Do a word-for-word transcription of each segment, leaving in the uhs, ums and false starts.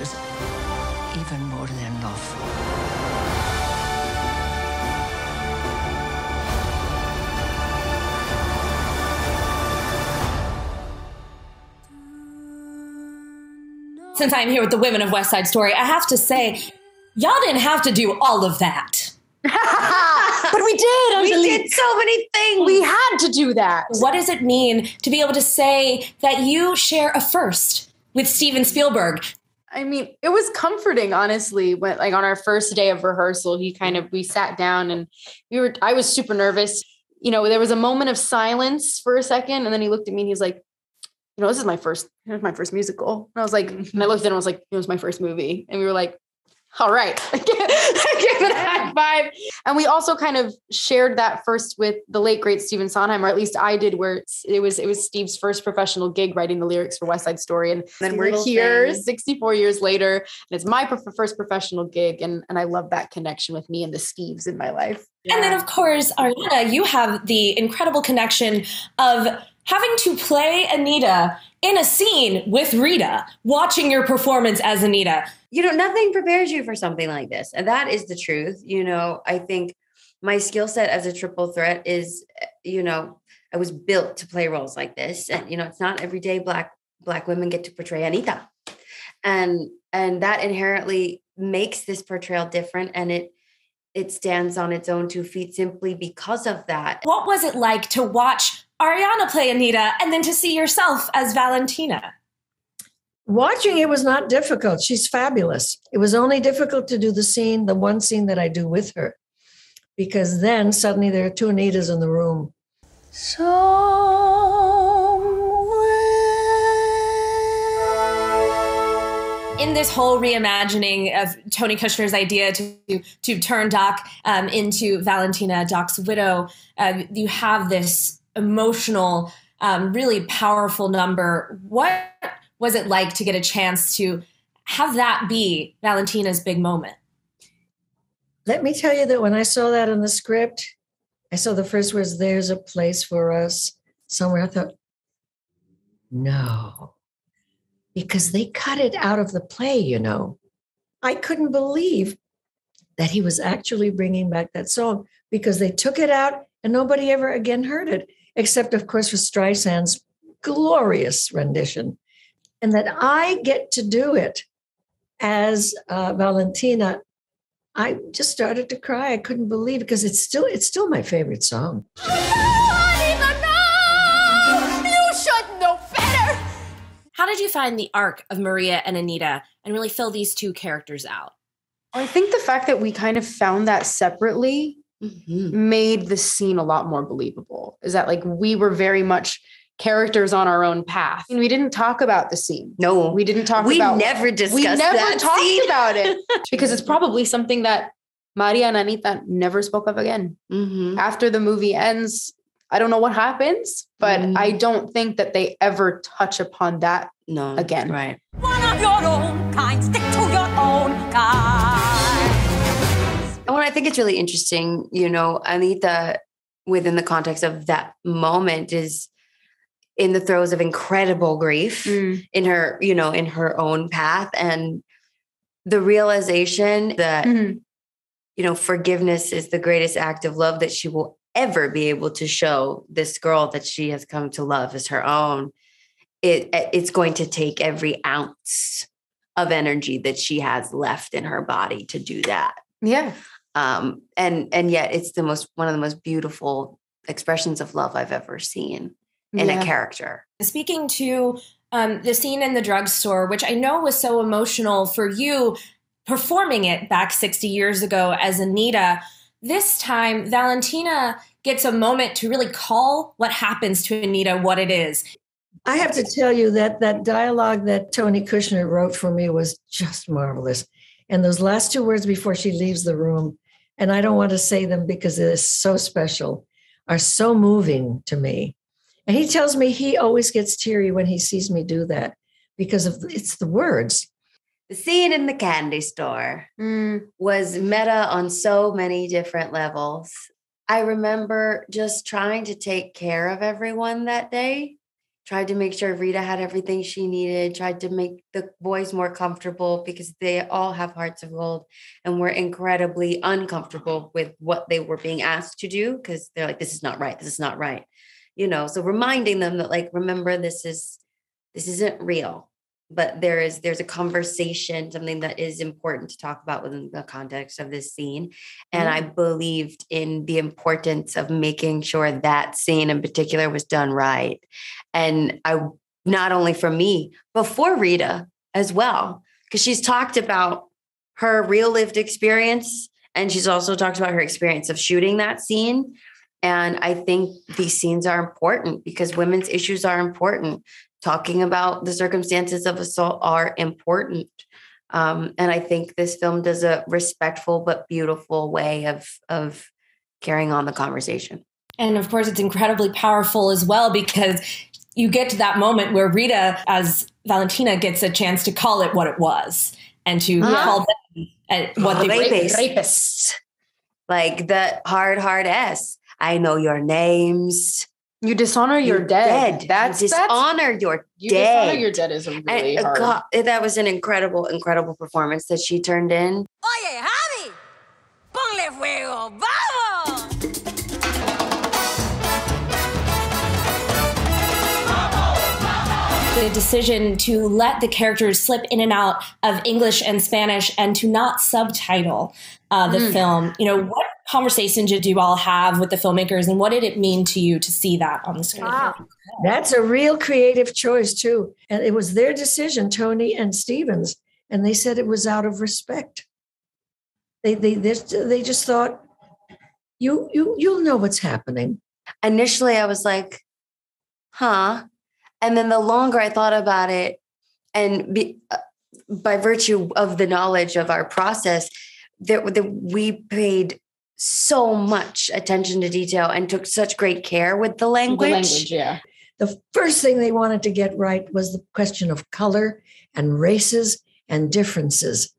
matters even more than love. Since I'm here with the women of West Side Story, I have to say, y'all didn't have to do all of that. But we did, Angelique. We did so many things. We had to do that. What does it mean to be able to say that you share a first with Steven Spielberg? I mean, it was comforting, honestly, when, like, on our first day of rehearsal, he kind of, we sat down and we were, I was super nervous. You know, there was a moment of silence for a second, and then he looked at me and he's like, you know, this is my first, this is my first musical. And I was like, and I looked at him and I was like, it was my first movie. And we were like, all right, I give it a high five. And we also kind of shared that first with the late, great Stephen Sondheim, or at least I did, where it was, it was Steve's first professional gig writing the lyrics for West Side Story. And then we're here sixty-four years later, and it's my pro- first professional gig. And, and I love that connection with me and the Steves in my life. Yeah. And then, of course, Ariana, you have the incredible connection of having to play Anita in a scene with Rita, watching your performance as Anita. You know, nothing prepares you for something like this. And that is the truth. You know, I think my skill set as a triple threat is, you know, I was built to play roles like this. And, you know, it's not every day Black Black women get to portray Anita. And and that inherently makes this portrayal different. And it it stands on its own two feet simply because of that. What was it like to watch Ariana play Anita and then to see yourself as Valentina? Watching it was not difficult. She's fabulous. It was only difficult to do the scene, the one scene that I do with her, because then suddenly there are two Anitas in the room. Somewhere. In this whole reimagining of Tony Kushner's idea to, to turn Doc um, into Valentina, Doc's widow, uh, you have this emotional, um, really powerful number. What was it like to get a chance to have that be Valentina's big moment? Let me tell you that when I saw that in the script, I saw the first words, there's a place for us somewhere. I thought, no, because they cut it out of the play, you know. I couldn't believe that he was actually bringing back that song because they took it out and nobody ever again heard it. Except, of course, for Streisand's glorious rendition. And that I get to do it as uh, Valentina, I just started to cry. I couldn't believe it because it's still it's still my favorite song. You don't know! You should know better! How did you find the arc of Maria and Anita and really fill these two characters out? I think the fact that we kind of found that separately Mm-hmm. made the scene a lot more believable, is that like we were very much characters on our own path. And we didn't talk about the scene. No, we didn't talk we about never discussed we never that talked scene. About it because it's probably something that Maria and Anita never spoke of again. Mm-hmm. After the movie ends, I don't know what happens, but mm-hmm. I don't think that they ever touch upon that no, again. Right. One of your own kind, stick to your own kind. Well, I think it's really interesting, you know, Anita, within the context of that moment, is in the throes of incredible grief mm. in her, you know, in her own path. And the realization that, mm-hmm. you know, forgiveness is the greatest act of love that she will ever be able to show this girl that she has come to love as her own. It, it's going to take every ounce of energy that she has left in her body to do that. Yeah. Um, and, and yet it's the most, one of the most beautiful expressions of love I've ever seen in yeah. a character. Speaking to um, the scene in the drugstore, which I know was so emotional for you performing it back sixty years ago as Anita, this time Valentina gets a moment to really call what happens to Anita what it is. I have to tell you that that dialogue that Tony Kushner wrote for me was just marvelous. And those last two words before she leaves the room, and I don't want to say them because it is so special, are so moving to me. And he tells me he always gets teary when he sees me do that because of it's the words. The scene in the candy store mm. was meta on so many different levels. I remember just trying to take care of everyone that day, tried to make sure Rita had everything she needed, tried to make the boys more comfortable because they all have hearts of gold and were incredibly uncomfortable with what they were being asked to do because they're like, this is not right. This is not right. You know, so reminding them that, like, remember, this is, this isn't real, but there is, there's a conversation, something that is important to talk about within the context of this scene. And mm-hmm. I believed in the importance of making sure that scene in particular was done right. And I, not only for me, but for Rita as well, because she's talked about her real lived experience. And she's also talked about her experience of shooting that scene. And I think these scenes are important because women's issues are important. Talking about the circumstances of assault are important. Um, and I think this film does a respectful but beautiful way of, of carrying on the conversation. And of course, it's incredibly powerful as well, because you get to that moment where Rita, as Valentina, gets a chance to call it what it was and to uh-huh. call them at what oh, they rapists. rapists. Like the hard, hard S. I know your names. You dishonor your dead. dead. That's you dishonor that's, your you dead. Dishonor your dead is a really and, hard. God, that was an incredible, incredible performance that she turned in. Oye, Javi, ponle fuego, vamos! The decision to let the characters slip in and out of English and Spanish and to not subtitle uh, the mm. film. You know, what conversations did you all have with the filmmakers, and what did it mean to you to see that on the screen? Wow. That's a real creative choice too. And it was their decision, Tony and Stevens, and they said it was out of respect. They they they, they just thought, you you you'll know what's happening. Initially, I was like, huh, and then the longer I thought about it, and be, uh, by virtue of the knowledge of our process, that, that we paid so much attention to detail and took such great care with the language. The language, yeah. The first thing they wanted to get right was the question of color and races and differences.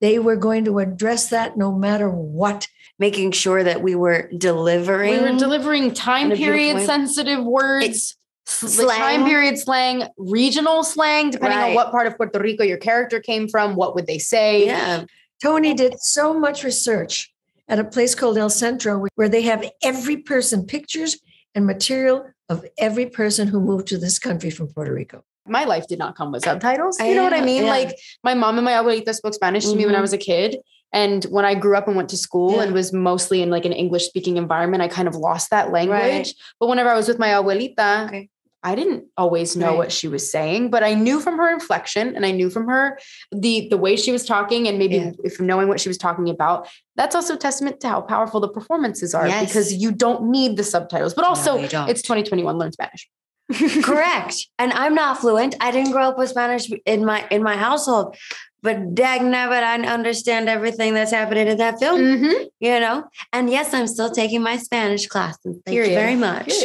They were going to address that no matter what. Making sure that we were delivering. We were delivering time period sensitive words. It's slang. Time period slang, regional slang, depending right. on what part of Puerto Rico your character came from, what would they say? Yeah. Tony did so much research at a place called El Centro, where they have every person, pictures and material of every person who moved to this country from Puerto Rico. My life did not come with subtitles. You know what I mean? Yeah. Like, my mom and my abuelita spoke Spanish to mm-hmm. me when I was a kid. And when I grew up and went to school yeah. and was mostly in like an English speaking environment, I kind of lost that language. Right. But whenever I was with my abuelita, okay. I didn't always know right. what she was saying, but I knew from her inflection and I knew from her the, the way she was talking, and maybe yeah. if knowing what she was talking about. That's also a testament to how powerful the performances are yes. because you don't need the subtitles, but also no, it's twenty twenty-one, learn Spanish. Correct. And I'm not fluent. I didn't grow up with Spanish in my, in my household, but dang nabbit, I understand everything that's happening in that film, mm-hmm. you know? And yes, I'm still taking my Spanish class. And thank Period. you very much.